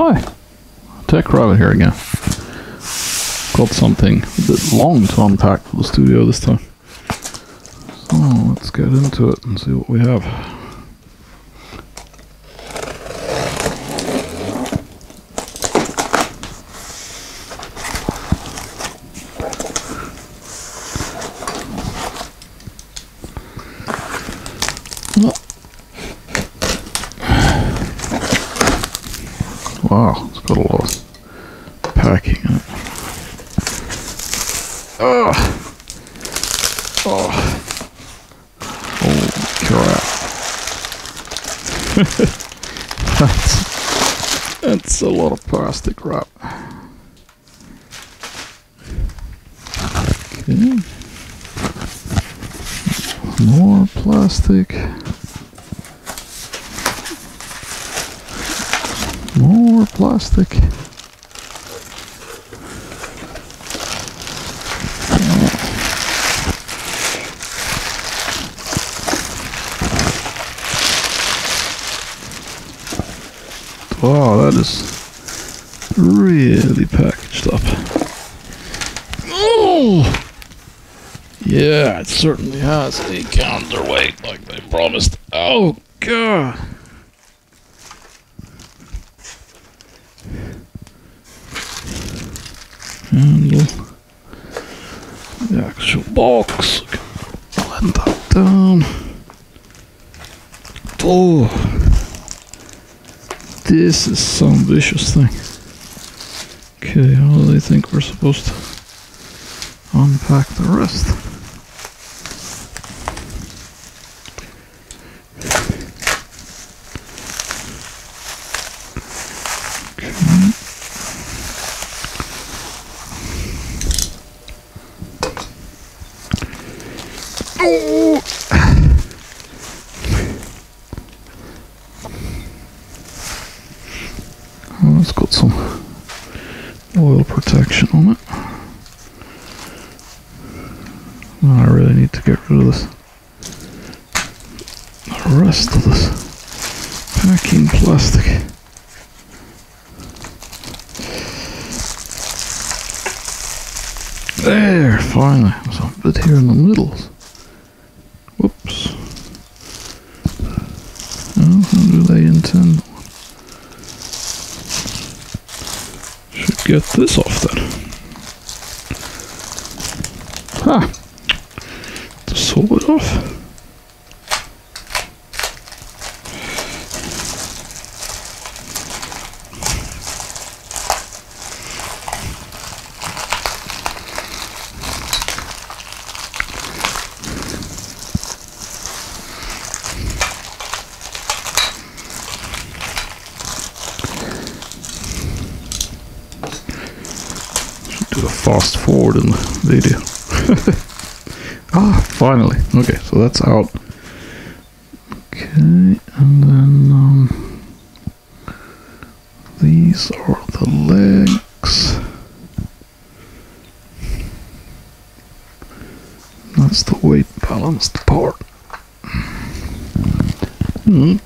Hi, Tech Rabbit here again. Got something a bit long to unpack for the studio this time. So let's get into it and see what we have. Wow, it's got a lot of packing in it. Holy crap. that's a lot of plastic wrap. Okay. More plastic. More plastic. Wow, that is really packaged up. Oh! Yeah, it certainly has a counterweight like they promised. Oh, God! Handle the actual box. Let that down. Oh, this is some vicious thing. Okay, how do they think we're supposed to unpack the rest? Okay. Oh. Oh, it's got some oil protection on it. No, I really need to get rid of this. The rest of this packing plastic. There, finally. There's a bit here in the middle. Whoops. Oh, how do they intend? Should get this off then. Ha! To saw it off. Fast forward in the video. Finally. Okay, so that's out. Okay, and then these are the legs. That's the weight balanced part. Let's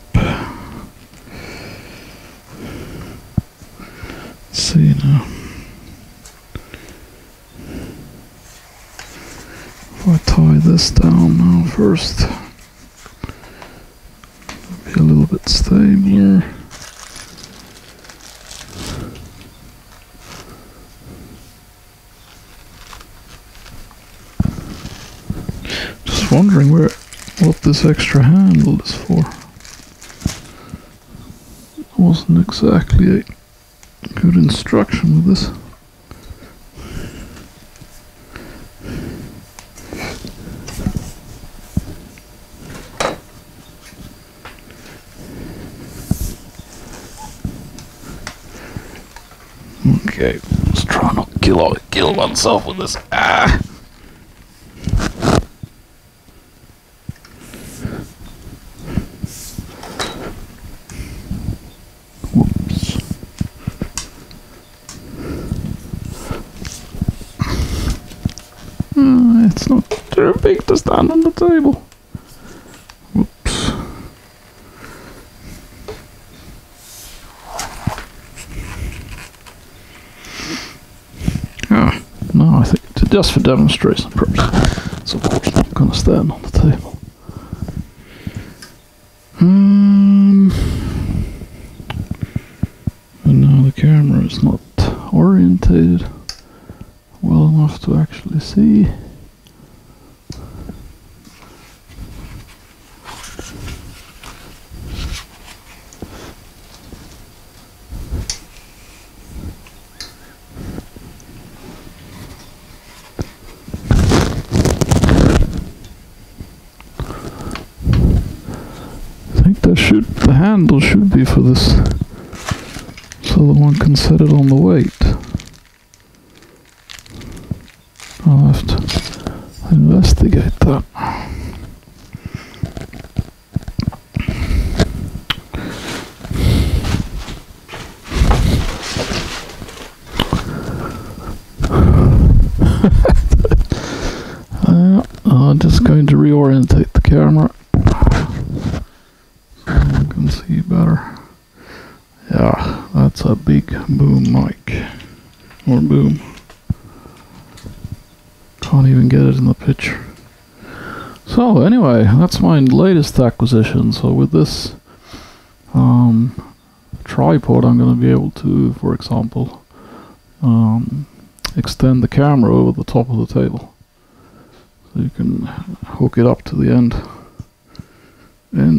see now. I tie this down now first. Be a little bit stabler. Just wondering what this extra handle is for. It wasn't exactly a good instruction with this. Okay, let's try not to kill oneself with this. Ah! Whoops. It's not too big to stand on the table. Whoops. just for demonstration purposes. So I'm going to stand on the table. And now the camera is not orientated well enough to actually see. The handle should be for this, so that one can set it on the weight. I'll have to investigate that. I'm just going to reorientate the camera. See better. Yeah, that's a big boom mic. Or boom. Can't even get it in the picture. So anyway, that's my latest acquisition. So with this tripod, I'm going to be able to, for example, extend the camera over the top of the table. So you can hook it up to the end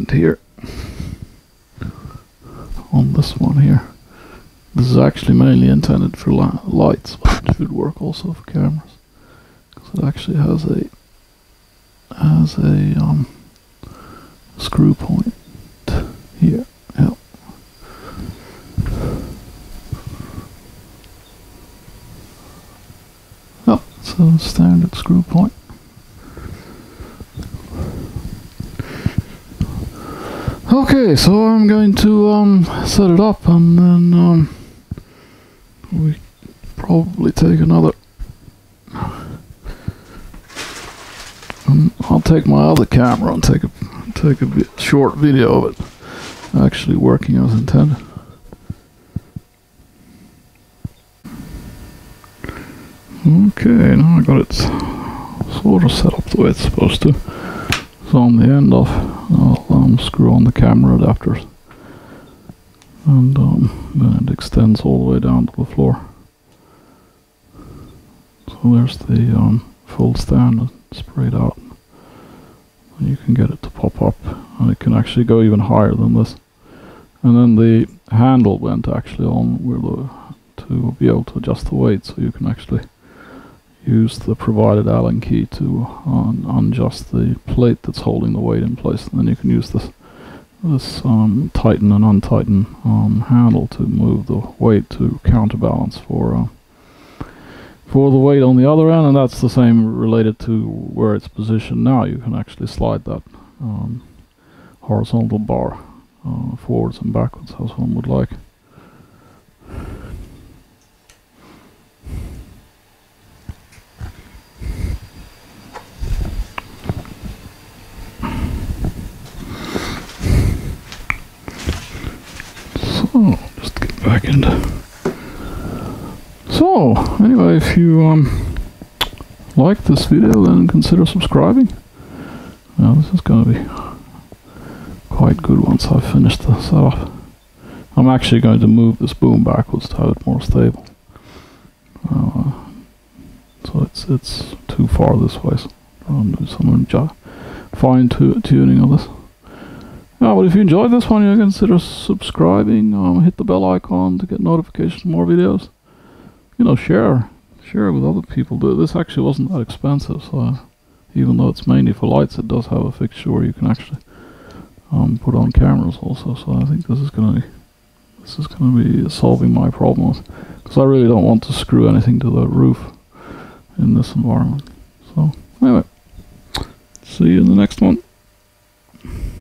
here. On this one here. This is actually mainly intended for lights, but it should work also for cameras. Because it actually has a screw point here. Yeah. Oh, so standard screw point. Okay, so I'm going to set it up, and then we probably take another. I'll take my other camera and take a short video of it actually working as intended. Okay, now I got it sort of set up the way it's supposed to. So on the end off, I'll screw on the camera adapters, and then it extends all the way down to the floor. So there's the full stand sprayed out, and you can get it to pop up, and it can actually go even higher than this. And then the handle went actually on to be able to adjust the weight, so you can actually use the provided Allen key to unjust the plate that's holding the weight in place, and then you can use this tighten and untighten handle to move the weight to counterbalance for the weight on the other end, and that's the same related to where it's positioned now. You can actually slide that horizontal bar forwards and backwards as one would like. Oh, just get back into. So, anyway, if you like this video, then consider subscribing. Now, this is going to be quite good once I've finished the setup. I'm actually going to move this boom backwards to have it more stable. So it's too far this way. So I'll do some fine tuning of this. Yeah, but if you enjoyed this one, you consider subscribing, hit the bell icon to get notifications for more videos. You know, share with other people. This actually wasn't that expensive, so even though it's mainly for lights, it does have a fixture where you can actually put on cameras also. So I think this is going to be solving my problems, because I really don't want to screw anything to the roof in this environment. So anyway, see you in the next one.